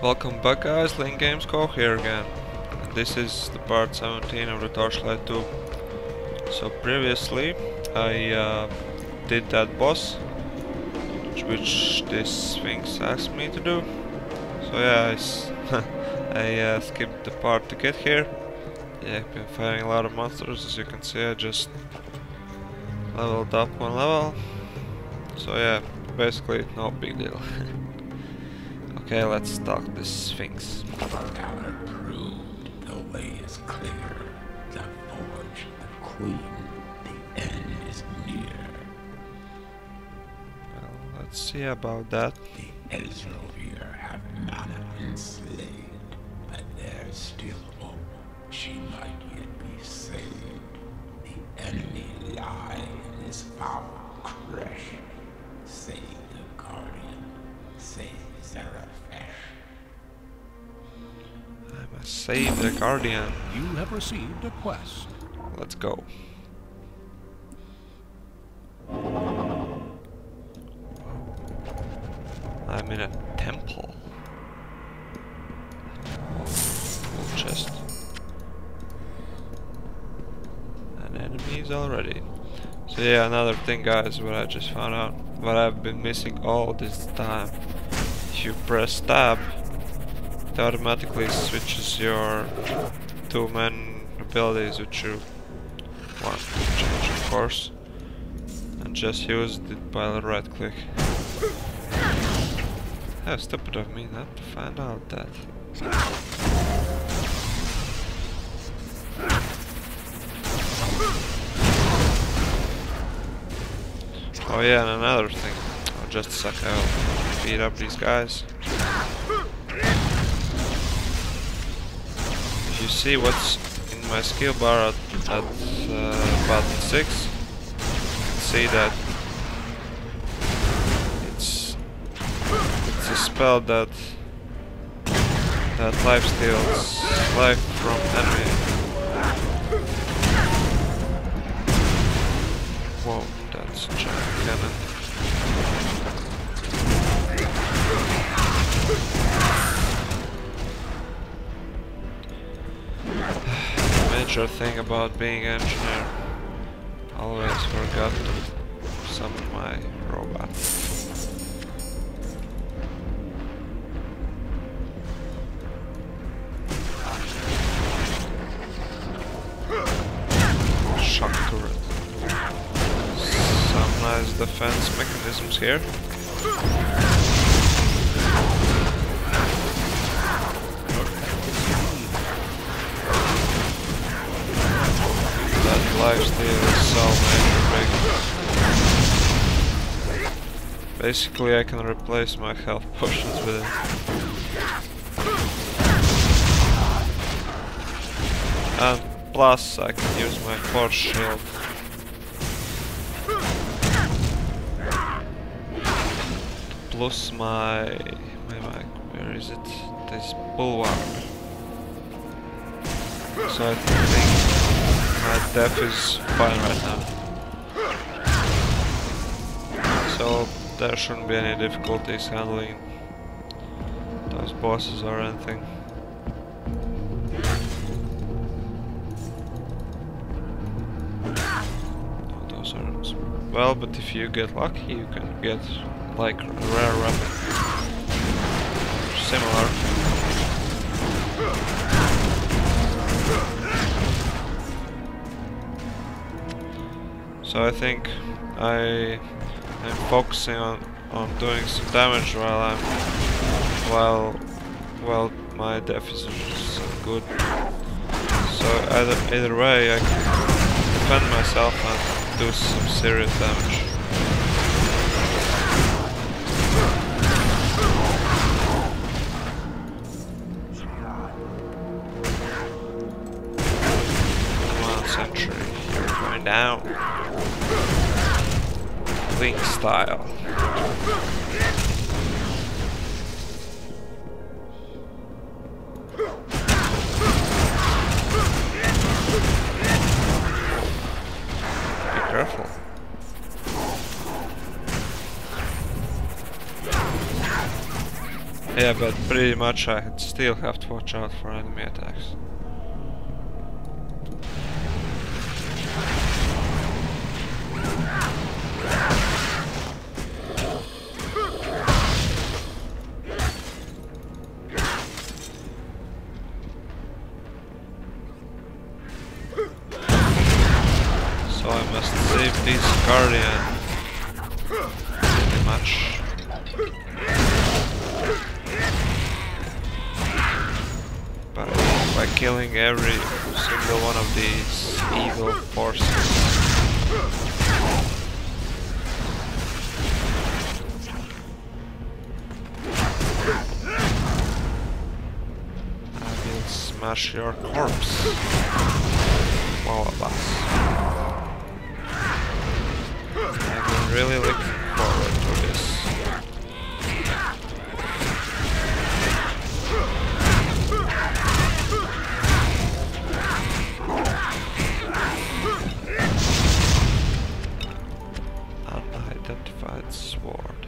Welcome back, guys. Link Games Co here again. And this is the part 17 of the Torchlight 2. So previously I did that boss, which this Sphinx asked me to do. So yeah, I skipped the part to get here. Yeah, I've been fighting a lot of monsters, as you can see. I just leveled up one level. So yeah, basically no big deal. Okay, let's stalk this Sphinx. Now approved, the way is clear. The Forge of the Queen, the end is near. Well, let's see about that. The Ezra here have not been slain, but there's still hope. She might yet be saved. The enemy lie in this foul crash. Save the Guardian. Save I must save the Guardian. You have received a quest. Let's go. I'm in a temple. Full chest. And enemies already. So yeah, another thing, guys, what I just found out, what I've been missing all this time. If you press tab, it automatically switches your two main abilities, which you want to change, of course, and just used it by the right click. How stupid of me not to find out that. Oh yeah, and another thing. Oh, just a sec, I'll beat up these guys. If you see what's in my skill bar at button 6, see that it's a spell that life steals life from enemy. Whoa, that's a giant cannon. Major thing about being an engineer, always forgot to summon my robot. Shock turret. Some nice defense mechanisms here. Lifesteal is so major. Basically, I can replace my health potions with it. And plus, I can use my force shield. Plus my where is it? This bulwark. So I think my death is fine right now, so there shouldn't be any difficulties handling those bosses or anything. No, those are well, but if you get lucky, you can get like rare weapon or similar. So I think I'm focusing on doing some damage while my death is good. So either way, I can defend myself and do some serious damage. Come on, Sentry, you're going down. Link style. Be careful. Yeah, Yeah, but pretty much I still have to watch out for enemy attacks. So I must save this Guardian pretty much. By killing every single one of these evil forces. Smash your corpse, all of us. I'm really looking forward to this. Unidentified sword.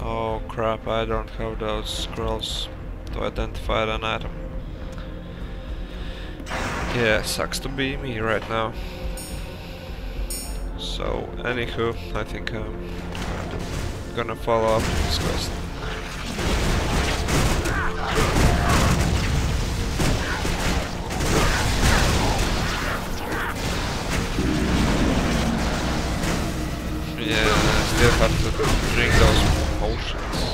Oh crap, I don't have those scrolls to identify an item. Yeah, sucks to be me right now. So, anywho, I think I'm gonna follow up this quest. Yeah, I still have to drink those potions.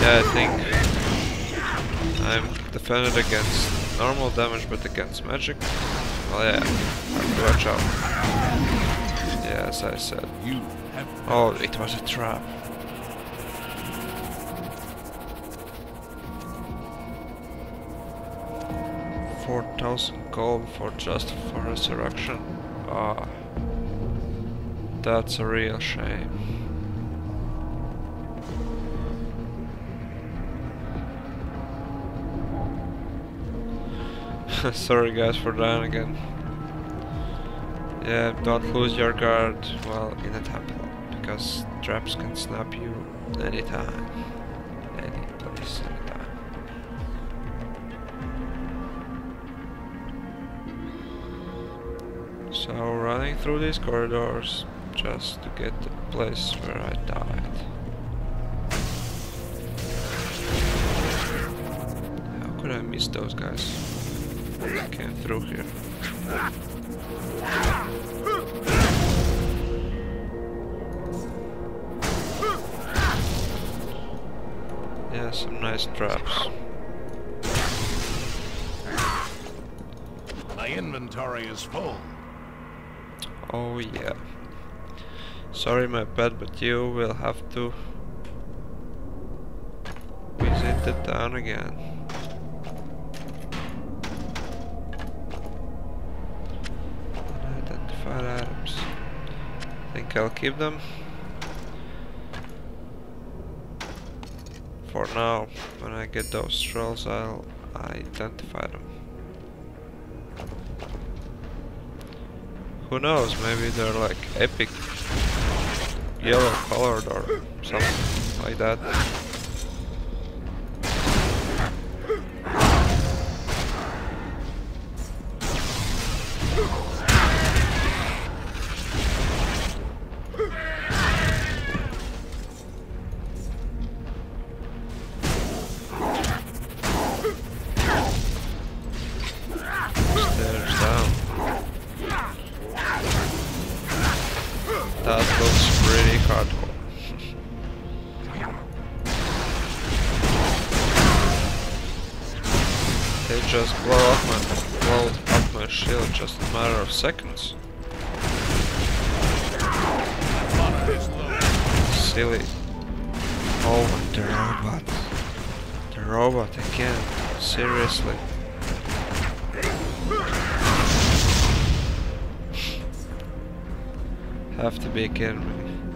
Yeah, I think I'm defended against normal damage, but against magic. Well, yeah, I have to watch out. Yeah, as I said. Oh, it was a trap. $4,000 gold for just for resurrection. Ah, that's a real shame. Sorry guys for dying again. Yeah, don't lose your guard while in a temple, because traps can snap you anytime, any place, any time. So running through these corridors just to get to the place where I died. How could I miss those guys? I came through here. Yeah, some nice traps. My inventory is full. Oh yeah. Sorry my pet, but you will have to visit the town again. Items. I think I'll keep them for now. When I get those trolls, I'll identify them. Who knows? Maybe they're like epic yellow colored or something like that. Shield, just a matter of seconds. Silly. Oh, the robot. The robot again. Seriously. Have to be kidding me.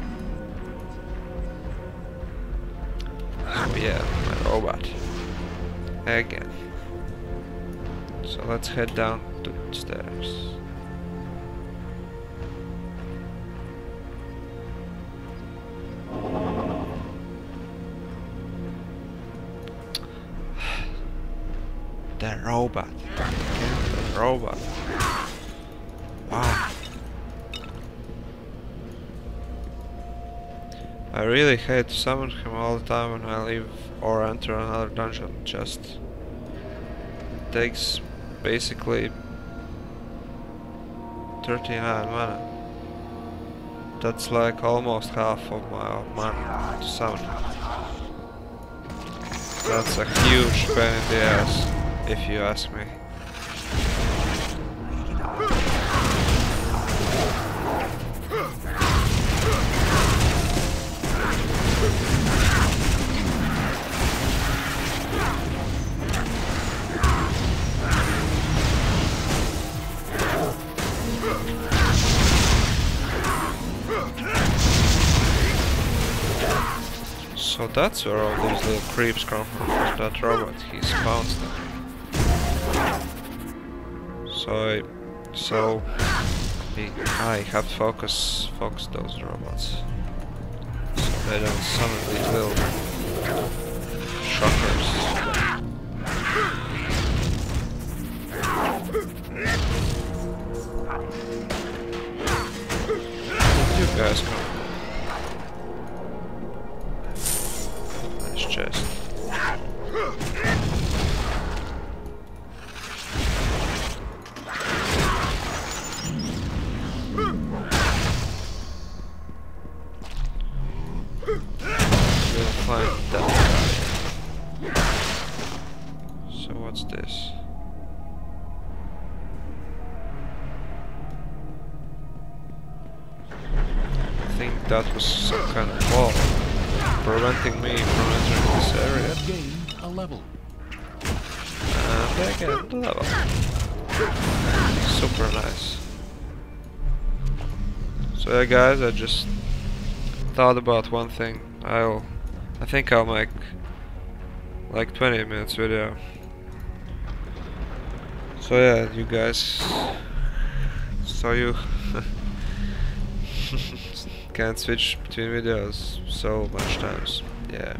Oh yeah, my robot. Again. So Let's head down to the stairs. The robot. The robot. Wow. I really hate to summon him all the time when I leave or enter another dungeon. Just takes basically 39 mana. That's like almost half of my mana to summon. That's a huge pain in the ass, if you ask me. So that's where all those little creeps come from, that robot, he spawns them. I have to focus those robots, so they don't summon these little shockers. You guys come. Chest. Find that guy. So what's this? I think that was some kind of wall preventing me from entering this area. Gain a level. And I get a level. Super nice. So yeah guys, I just thought about one thing. I think I'll make like 20 minutes video. So yeah, you guys, so you can't switch between videos so much times. Yeah.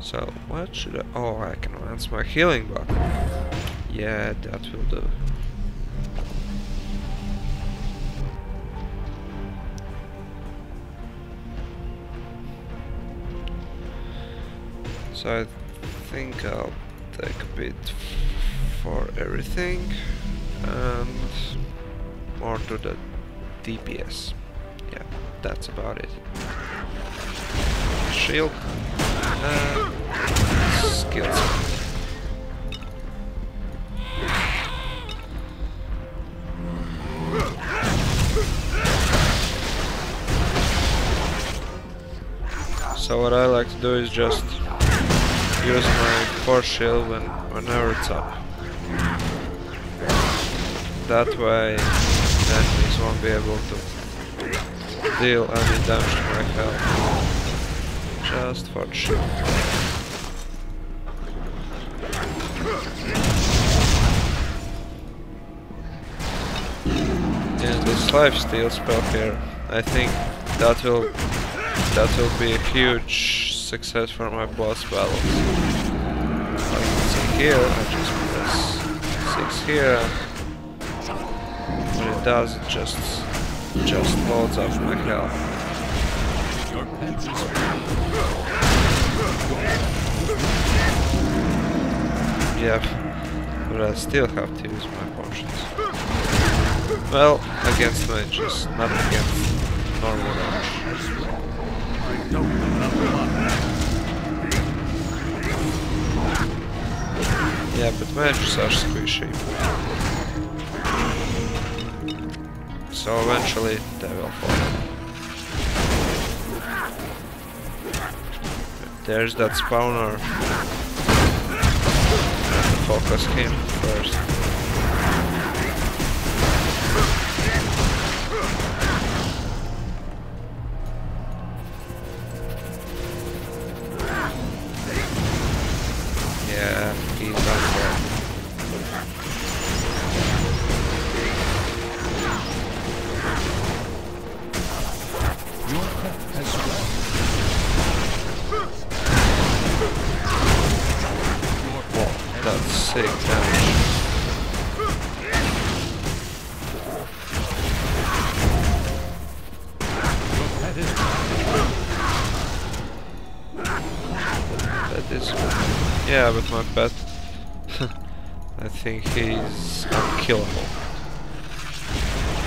So what should I? Oh, I can enhance my healing buff. Yeah, that will do. So I think I'll take a bit for everything and more to the DPS. Yeah, that's about it. Shield and skills. So what I like to do is just use my force shield whenever it's up. That way the enemies won't be able to deal any damage to my health. Just for shield. And this lifesteal spell here, I think that will be a huge success for my boss battles. Like you can see here, I just press 6 here, what it does, it just loads off my health. Yeah, but I still have to use my potions. Well, against mages, not against normal damage. Yeah, but mages are squishy. So eventually they will fall. There's that spawner. Focus him first. Yeah, he's not there. guy with my pet. I think he's unkillable.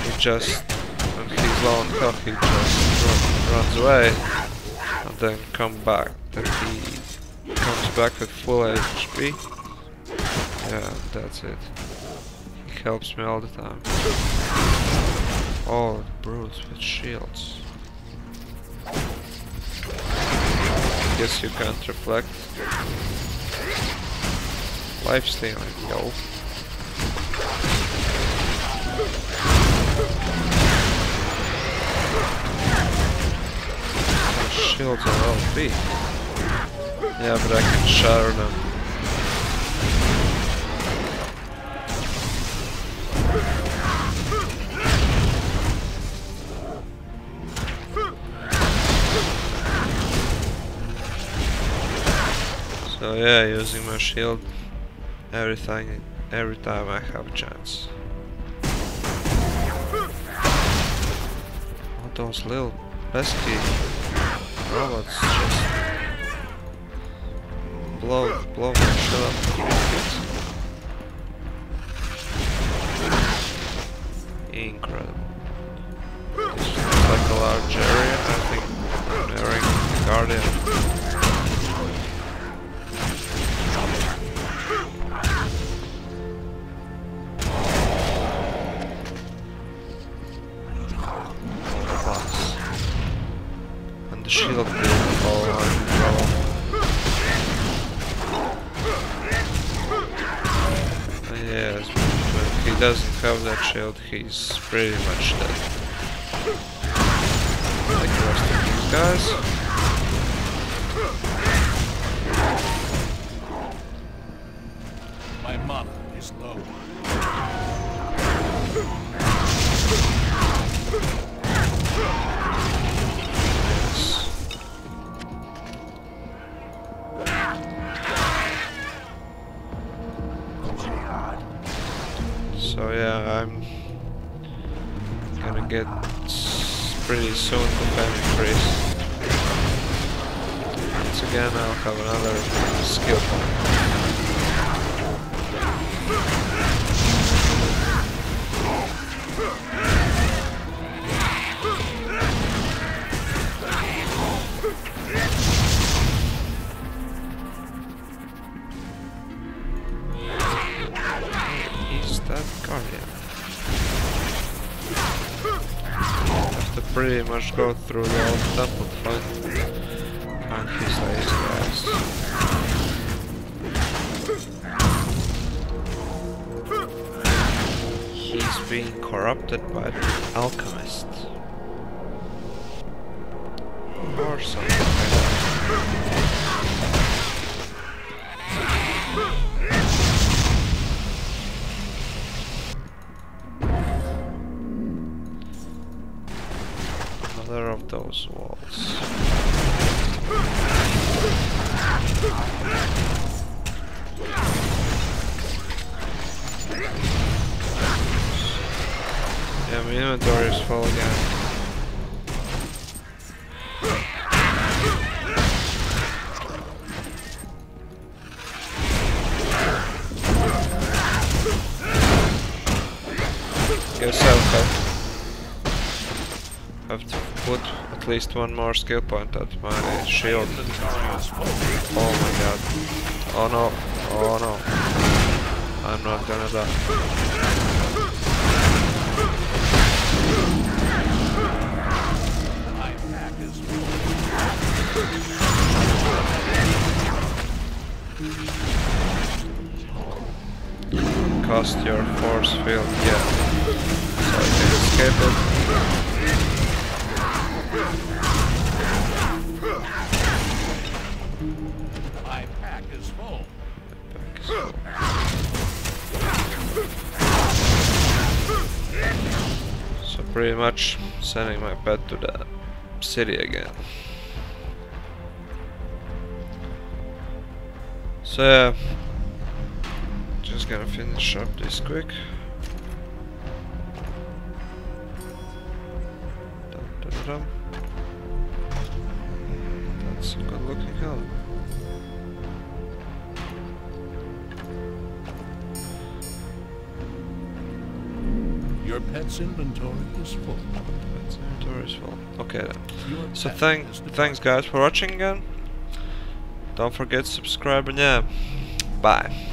He just, when he's low on health, he just runs away and then comes back. Then he comes back with full HP. Yeah, that's it. He helps me all the time. Oh, brutes with shields. Guess you can't reflect. Life stealing, yo. My shields are all big. Yeah, but I can shatter them. So yeah, using my shield every time I have a chance. Oh, those little pesky robots just blow my shit up. Incredible. This looks like a large area. I think I'm wearing the Guardian. Shield build all out of control. Yes, but if he doesn't have that shield, he's pretty much dead. Like the rest of these guys. My mom is low. So yeah, I'm gonna get pretty soon the time increase. Once again, I'll have another skill point. Is that Guardian? Pretty much go through the old temple fight and he slays guys. He's being corrupted by the alchemist. Or something like that. Of those walls. Yeah, my inventory is full again. Put at least one more skill point at my shield. Oh my god. Oh no. Oh no. I'm not gonna die. Cast your force field, yeah. So I can escape it. My pack is full. So pretty much sending my pet to the city again. So yeah, just gonna finish up this quick. That's a good looking helmet. pet's inventory is full. Pet's inventory is full. Okay then. So thanks guys for watching again. Don't forget to subscribe and yeah. Bye.